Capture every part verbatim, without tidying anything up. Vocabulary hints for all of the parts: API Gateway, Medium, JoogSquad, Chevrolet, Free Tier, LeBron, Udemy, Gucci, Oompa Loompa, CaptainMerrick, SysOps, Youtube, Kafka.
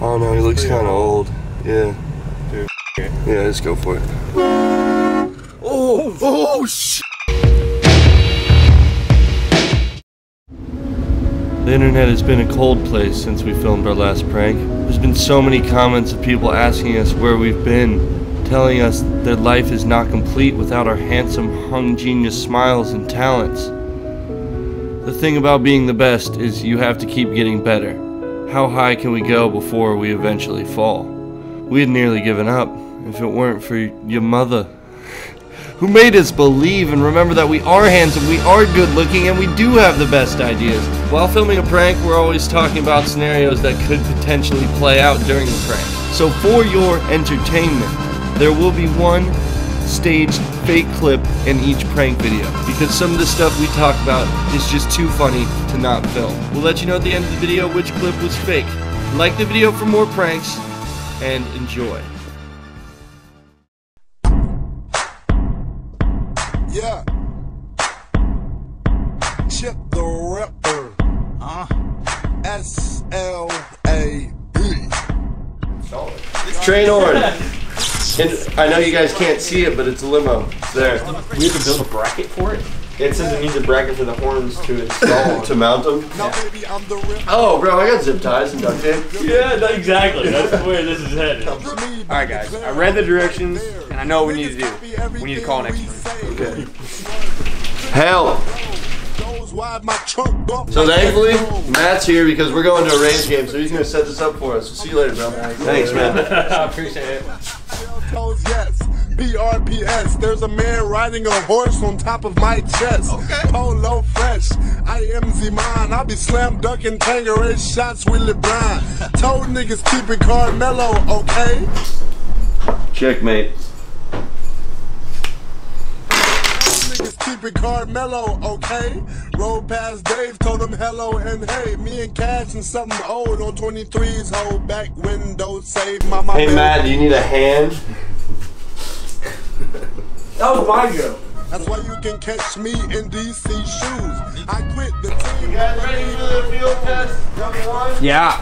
Oh no, he looks kind of old. Yeah. Dude. Yeah, let's go for it. Oh, oh, shit. The internet has been a cold place since we filmed our last prank. There's been so many comments of people asking us where we've been, telling us their life is not complete without our handsome, hung genius smiles and talents. The thing about being the best is you have to keep getting better. How high can we go before we eventually fall? We had nearly given up if it weren't for your mother, who made us believe and remember that we are handsome, we are good looking, and we do have the best ideas. While filming a prank, we're always talking about scenarios that could potentially play out during the prank. So for your entertainment, there will be one staged fake clip in each prank video, because some of the stuff we talk about is just too funny to not film. We'll let you know at the end of the video which clip was fake. Like the video for more pranks, and enjoy. Yeah. Chip the Ripper. Uh huh. S L A B. Train on. And I know you guys can't see it, but it's a limo. It's there. We have to build a bracket for it? It says it needs a bracket for the horns to install, to mount them. No, baby, I'm the Ripper. Oh, bro, I got zip ties and duct tape. Yeah, exactly. That's where this is headed. Alright, guys, I read the directions, and I know what we need to do. We need to call an expert. Okay. Hell. So thankfully, Matt's here because we're going to a range game, so he's going to set this up for us. We'll see you later, bro. Thanks, man. I appreciate it. B R P S, there's a man riding a horse on top of my chest. Okay. Polo fresh, I am Z-Mine. I be slam dunking Tangerine shots with LeBron. Told niggas keep it Carmelo, okay? Checkmate. Keep it Carmelo, okay? Rolled past Dave, told him hello and hey. Me and Cash and something old on twenty-threes. Hold back window, save my mama. Hey Matt, do you need a hand? That was my girl. That's why you can catch me in D C shoes. I quit the team. You guys ready for the field test? Number one? Yeah.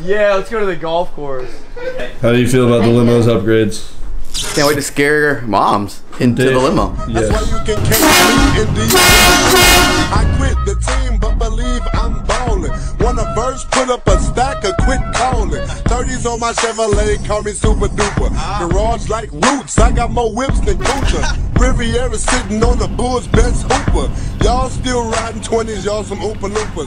Yeah, let's go to the golf course. How do you feel about the limo's upgrades? Can't wait to scare moms into Dave. The limo. Yes. That's why you can catch me in D C. I quit the team, but believe I'm ballin'. Wanna verse, put up a stack of quick callin'. thirties on my Chevrolet, call me Super Duper. Garage like Roots, I got more whips than Gucci. Riviera sitting on the Bulls' best hooper. Y'all still riding twenties, y'all some Oompa Loompas.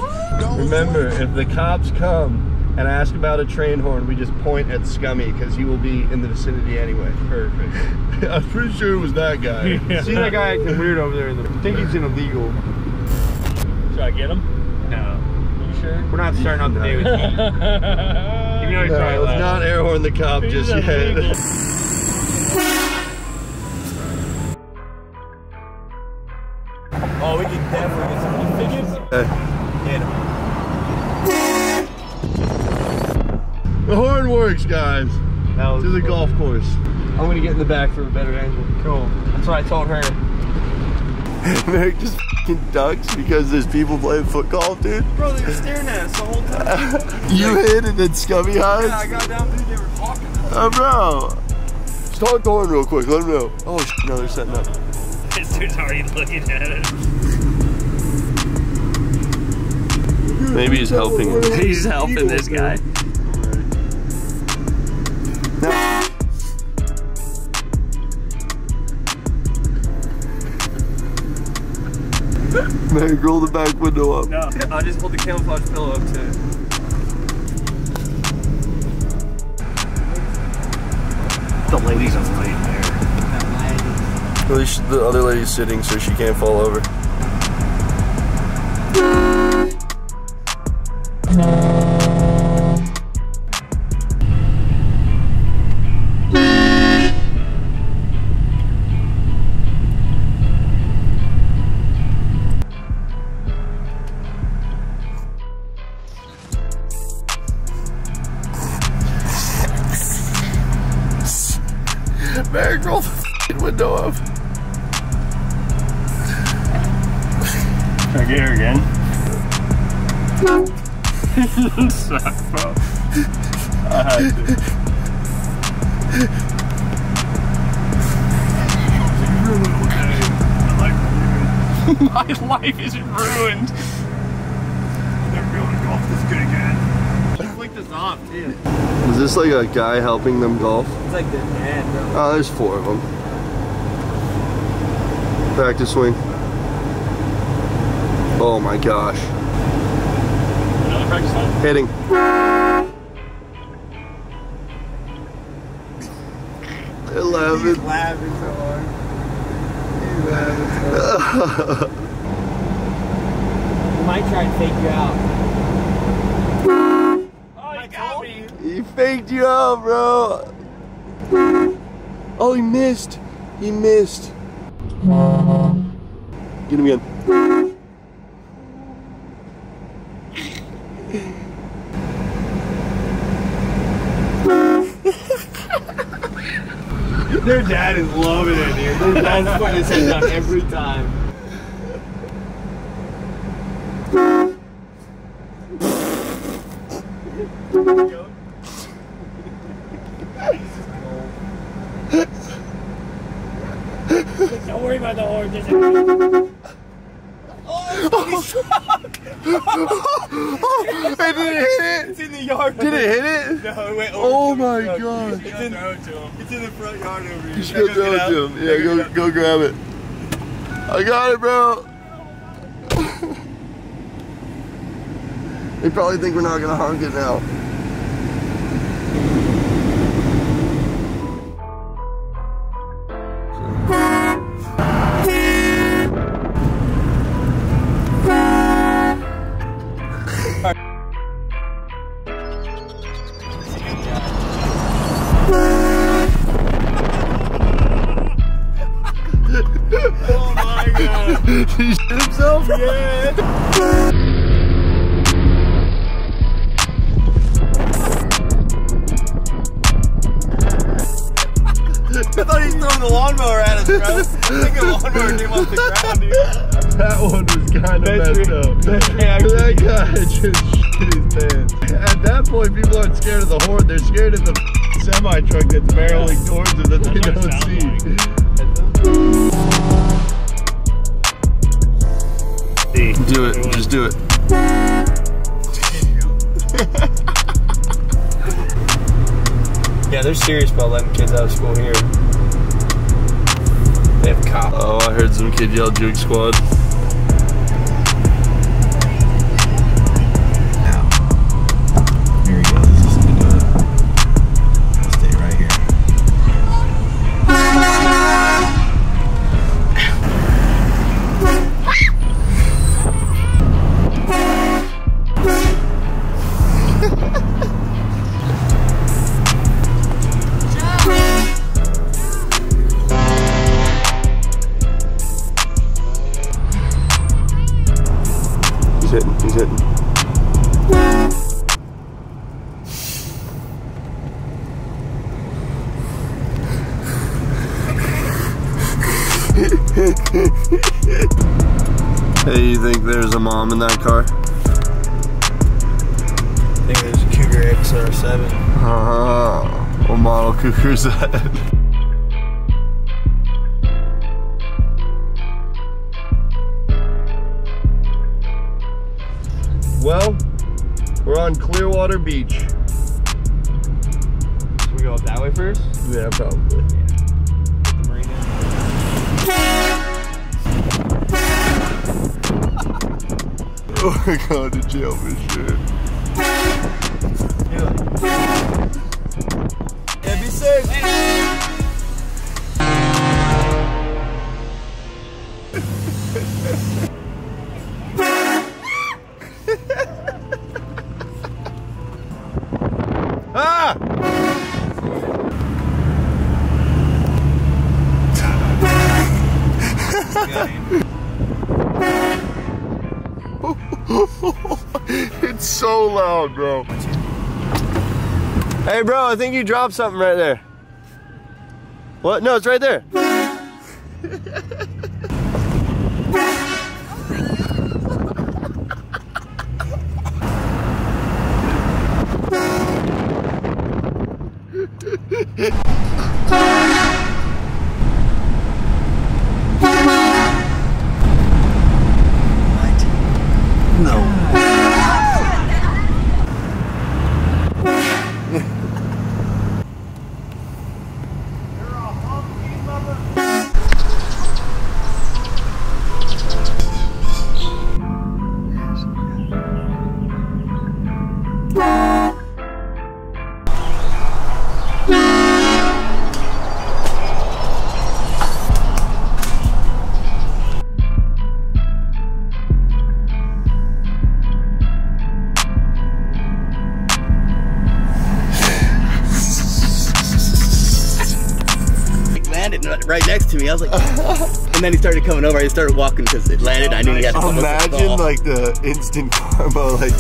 Remember, if the cops come and ask about a train horn, we just point at Scummy because he will be in the vicinity anyway. Perfect. I'm pretty sure it was that guy. Yeah. See that guy acting weird over there. I think he's in illegal. Should I get him? No. Are you sure? We're not starting out the day with you. You know, no, let's not air horn the cop just yet. Oh, we can definitely get some of the tickets. Hit him. The horn works, guys. To the cool. Golf course. I'm gonna get in the back for a better angle. Cool. That's what I told her. Merrick just f***ing ducks because there's people playing foot golf, dude. Bro, they were staring at us the whole time. You like, hid and then Scummy hides? Yeah, I got down, dude. They were walking. Oh, bro. Just talk the horn real quick. Let them know. Oh, sh**. No, they're setting up. This dude's already looking at it. Maybe he's helping him. He's helping this guy. Man, roll the back window up. No, I'll just hold the camouflage pillow up too. The lady's just laying there. At least the other lady's sitting so she can't fall over. Merrick, roll the f***ing window up. I get her again. No. You suck, bro. I had to. You ruined my life. My life isn't ruined. I'll never be able to golf this good again. She's like this off, too. Is this like a guy helping them golf? It's like the dad, bro. Oh, there's four of them. Practice swing. Oh my gosh. Another practice line? Hitting. They're laughing. He's laughing so hard. He's laughing so hard. I might try and fake you out. Oh, you got me. He faked you out, bro. Oh, he missed. He missed. Get him again. Their dad is loving it, dude. Their dad's putting his head down every time. Don't worry about the horn, just oh, he's stuck! Oh, it didn't hit it! It's in the yard. Did it hit it? No, it went over. Oh my god. It's in, it's in the front yard over here. You should go throw it to him. Yeah, go, go grab it. I got it, bro. They probably think we're not going to honk it now. Oh my god! Did he shit himself? Yeah! I thought he threw the lawnmower at us, bro. I think the lawnmower came off the ground, dude. That one was kind of messed up. That guy just shit his pants. At that point, people aren't scared of the horn. They're scared of the semi truck that's barreling towards them that they don't see. Like. Do it. Just do it. Yeah, they're serious about letting kids out of school here. They have cops. Oh, I heard some kid yell JoogSquad. Now, here he goes. He's listening to it. I'll stay right here. He's hitting, he's hitting. Hey, you think there's a mom in that car? I think there's a Cougar X R seven. Uh-huh. What model Cougar is that? Well, we're on Clearwater Beach. Should we go up that way first? Yeah, probably. Yeah. Get the marina. Oh my god, the jail for sure. Yeah, yeah, be safe. Hey. Ah! It's so loud, bro. Hey, bro, I think you dropped something right there. What? No, it's right there. Right next to me, I was like, and then he started coming over. I started walking because it landed. I knew he had to come. Imagine like the instant karma, like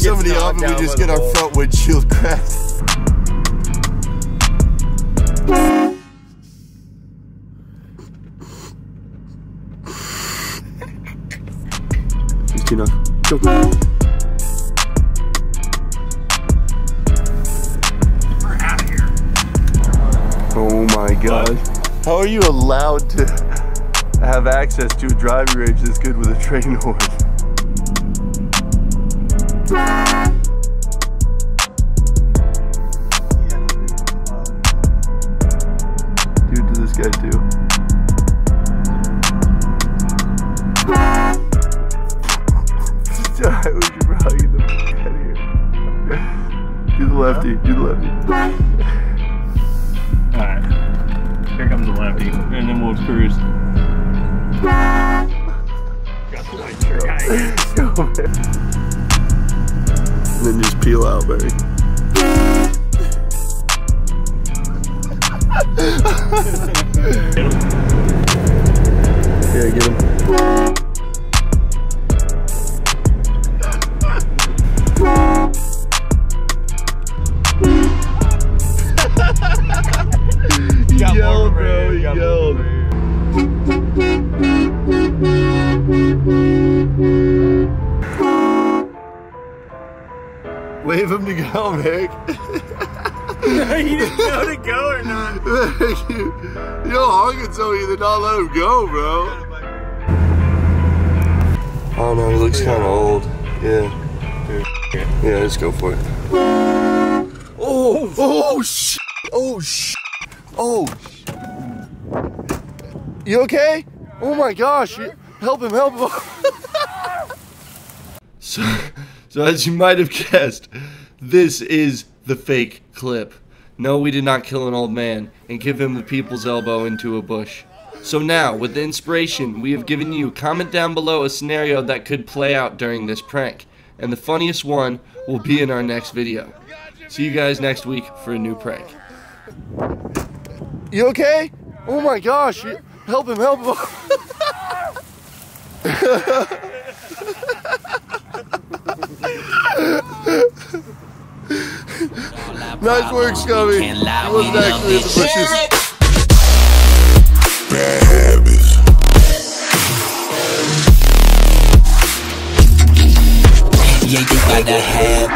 somebody off and we just get our front windshield cracked. Just enough. We're out of here. Oh my God. How are you allowed to have access to a driving range this good with a train horn? Dude, did this guy do? We should probably get the fuck out of here. Do the lefty, do the lefty. Alright. Here comes the lefty, and then we'll cruise. Got the light shirt, guys. Go, man. Then just peel out, baby. Get him. Yeah, get him. He got yelled. Bro, he yelled. Wave him to go, Mick. You didn't know to go or not. Thank you. Yo, I can tell you did not let him go, bro. Oh no, he looks kind of old. Yeah. Yeah, let's go for it. Oh, oh, shit. Oh, shit. Oh, you okay? Oh my gosh, help him, help him. so, so as you might have guessed, this is the fake clip. No, we did not kill an old man and give him the people's elbow into a bush. So now, with the inspiration we have given you, comment down below a scenario that could play out during this prank. And the funniest one will be in our next video. See you guys next week for a new prank. You okay? Oh my gosh, help him, help him. Nice work, Scummy. He wasn't actually in the bushes. Bad habits. Yeah, you gotta have